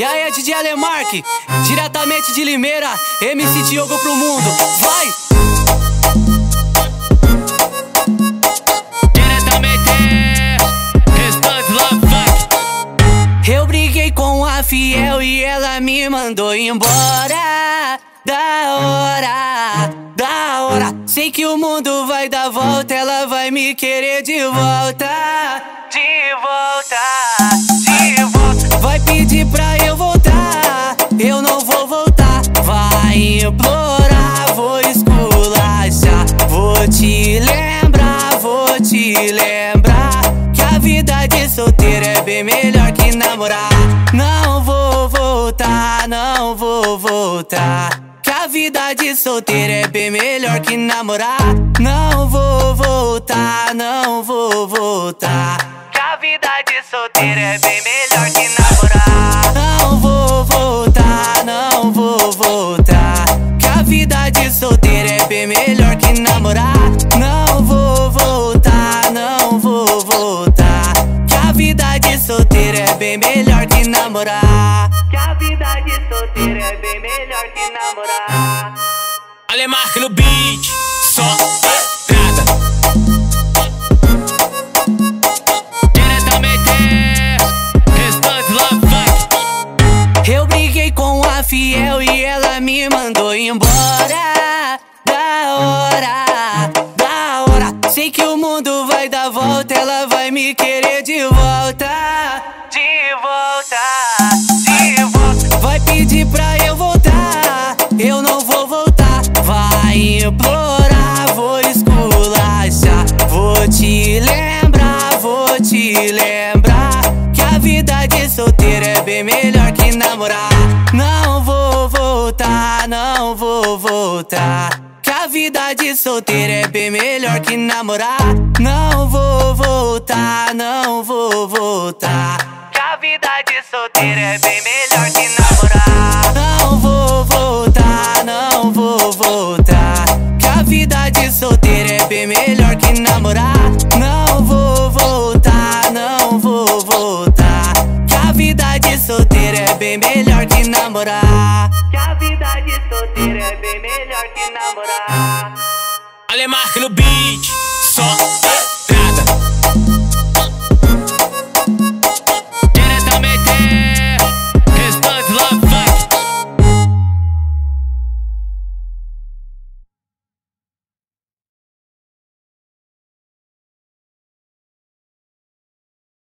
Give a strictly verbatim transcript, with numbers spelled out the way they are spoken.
E aí é D J Alle Mark, diretamente de Limeira, M C Diogo pro mundo, vai! Diretamente, responde LOVE FUNK. Eu briguei com a Fiel e ela me mandou embora. Da hora, da hora. Sei que o mundo vai dar volta, ela vai me querer de volta. De volta, de volta. Vai pedir pra eu voltar, eu não vou voltar. Vai implorar, vou esculachar. Vou te lembrar, vou te lembrar que a vida de solteiro é bem melhor que namorar. Não vou voltar, não vou voltar. A vida de solteiro é bem melhor que namorar. Não vou voltar, não vou voltar. Que a vida de solteiro é bem melhor que namorar. Não vou voltar, não vou voltar. Que a vida de solteiro é bem melhor que namorar. Não vou voltar, não vou voltar. Que a vida de solteiro é bem melhor que namorar. Que a vida de solteiro é bem melhor que namorar. Alemarque no beat, só entrada. Diretamente, responde LOVE FUNK. Eu briguei com a Fiel e ela me mandou embora. Da hora, da hora. Sei que o mundo vai dar volta, ela vai me querer de volta. De volta. Vai pedir pra eu voltar, eu não vou voltar. Vai implorar, vou esculachar. Vou te lembrar, vou te lembrar que a vida de solteiro é bem melhor que namorar. Não vou voltar, não vou voltar. Que a vida de solteiro é bem melhor que namorar. Não vou voltar, não vou voltar. A vida de solteiro é bem melhor que namorar. Não vou voltar, não vou voltar. Que a vida de solteiro é bem melhor que namorar. Não vou voltar, não vou voltar. Que a vida de solteiro é bem melhor que namorar. Que a vida de solteiro é bem melhor que namorar. Alemarque no beat, só